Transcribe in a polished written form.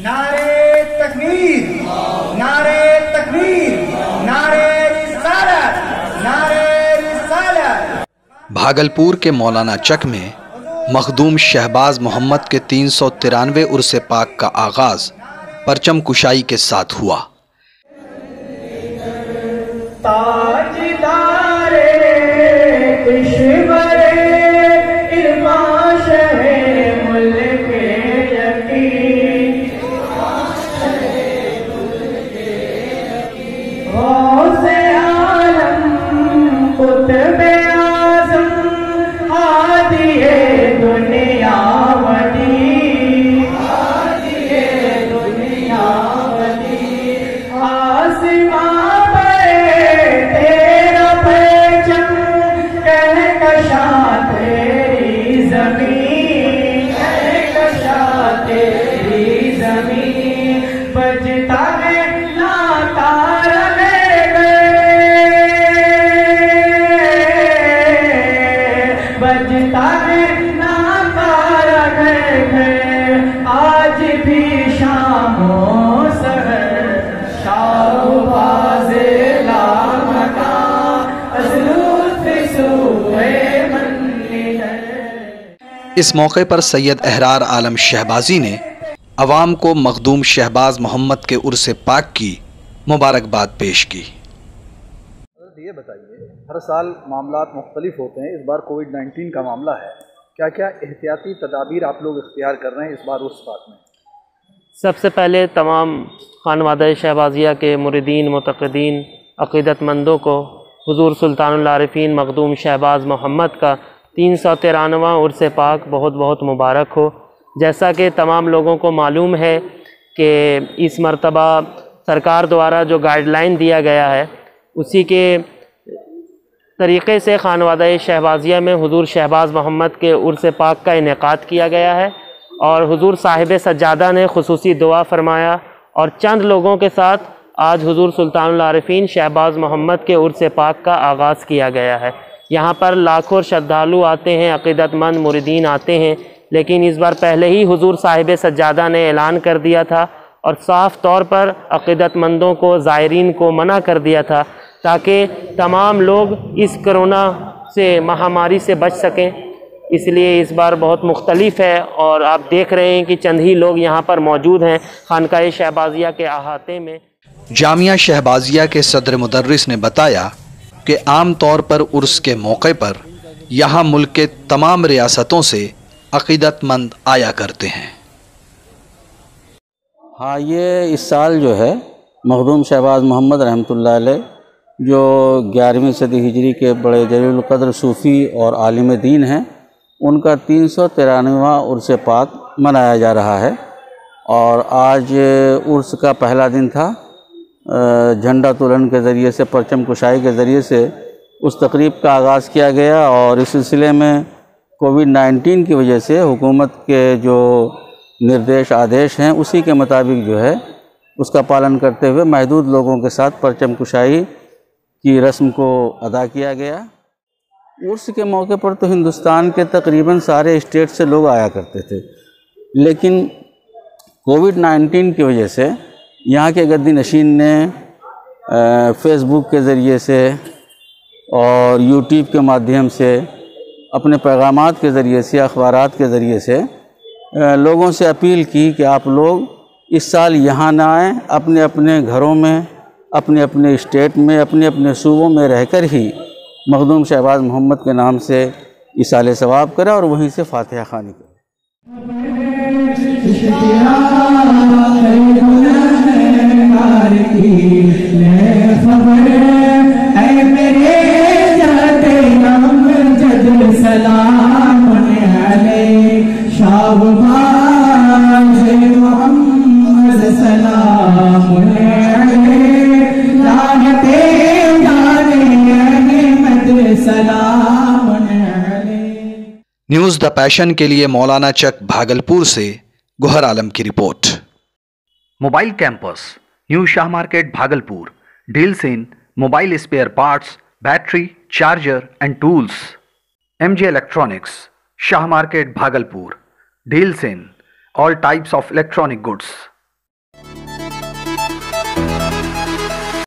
नारे तकबीर, नारे तकबीर, नारे रिसालत, नारे रिसालत। भागलपुर के मौलाना चक में मखदूम शहबाज मोहम्मद के 393 उर्स पाक का आगाज परचम कुशाई के साथ हुआ। इस मौके पर सैयद एहरार आलम शहबाजी ने अवाम को मखदूम शहबाज मोहम्मद के उर्स पाक की मुबारकबाद पेश की। ये बताइए, हर साल मामलात मुख्तलिफ होते हैं, इस बार कोविड-19 का मामला है, क्या क्या एहतियाती तदाबीर आप लोग इख्तियार कर रहे हैं इस बार उर्स पाक में? सबसे पहले तमाम खानवादा शहबाजिया के मुरीदीन, मुतक़दीन, अक़ीदतमंदों को हुज़ूर सुल्तानुल आरिफ़ीन मखदूम शहबाज मोहम्मद का 393वां उर्स पाक बहुत बहुत मुबारक हो। जैसा कि तमाम लोगों को मालूम है कि इस मरतबा सरकार द्वारा जो गाइडलाइन दिया गया है उसी के तरीक़े से खानवादा शहबाजिया में हुज़ूर शहबाज मोहम्मद के उर्स पाक का इनेकाद किया गया है और हुज़ूर साहिब सज्जादा ने खुसूसी दुआ फरमाया और चंद लोगों के साथ आज हुज़ूर सुल्तानुल आरिफ़ीन शहबाज मोहम्मद के उर्स पाक का आगाज़ किया गया है। यहाँ पर लाखों श्रद्धालु आते हैं, अक़ीदतमंद मुरीदीन आते हैं, लेकिन इस बार पहले ही हुज़ूर साहिब सज्जादा ने ऐलान कर दिया था और साफ़ तौर पर अक़ीदतमंदों को, ज़ायरीन को मना कर दिया था ताकि तमाम लोग इस कोरोना से, महामारी से बच सकें। इसलिए इस बार बहुत मुख्तलिफ है और आप देख रहे हैं कि चंद ही लोग यहाँ पर मौजूद हैं खानकाह शहबाजिया के अहाते में। जामिया शहबाजिया के सदर मुदर्रिस ने बताया कि आम तौर पर उर्स के मौके पर यहाँ मुल्क के तमाम रियासतों से अक़ीदतमंद आया करते हैं। हाँ, ये इस साल जो है मखदूम शहबाज मोहम्मद रहमतुल्लाह अलैह जो 11वीं सदी हिजरी के बड़े जलील क़द्र सूफ़ी और आलिम दीन हैं, उनका 393वां उर्स पाक मनाया जा रहा है और आज उर्स का पहला दिन था। झंडा तोलन के ज़रिए से, परचम कुशाई के ज़रिए से उस तकरीब का आगाज़ किया गया और इस सिलसिले में कोविड-19 की वजह से हुकूमत के जो निर्देश आदेश हैं उसी के मुताबिक जो है उसका पालन करते हुए महदूद लोगों के साथ परचम कुशाई की रस्म को अदा किया गया। उर्स के मौके पर तो हिंदुस्तान के तकरीबन सारे स्टेट से लोग आया करते थे, लेकिन कोविड-19 की वजह से यहाँ के गद्दी नशीन ने फेसबुक के ज़रिए से और यूट्यूब के माध्यम से, अपने पैगामात के ज़रिए से, अखबारात के ज़रिए से लोगों से अपील की कि आप लोग इस साल यहाँ ना आएँ, अपने अपने घरों में, अपने अपने स्टेट में, अपने अपने सूबों में रहकर ही मखदूम शहबाज मोहम्मद के नाम से इसाले सवाब करें और वहीं से फातिहा खानी करें। न्यूज़ द पैशन के लिए मौलाना चक भागलपुर से गुहर आलम की report. Mobile campus new Shah market Bhagalpur deals in mobile spare parts, battery, charger and tools. MJ Electronics Shah market Bhagalpur deals in all types of electronic goods.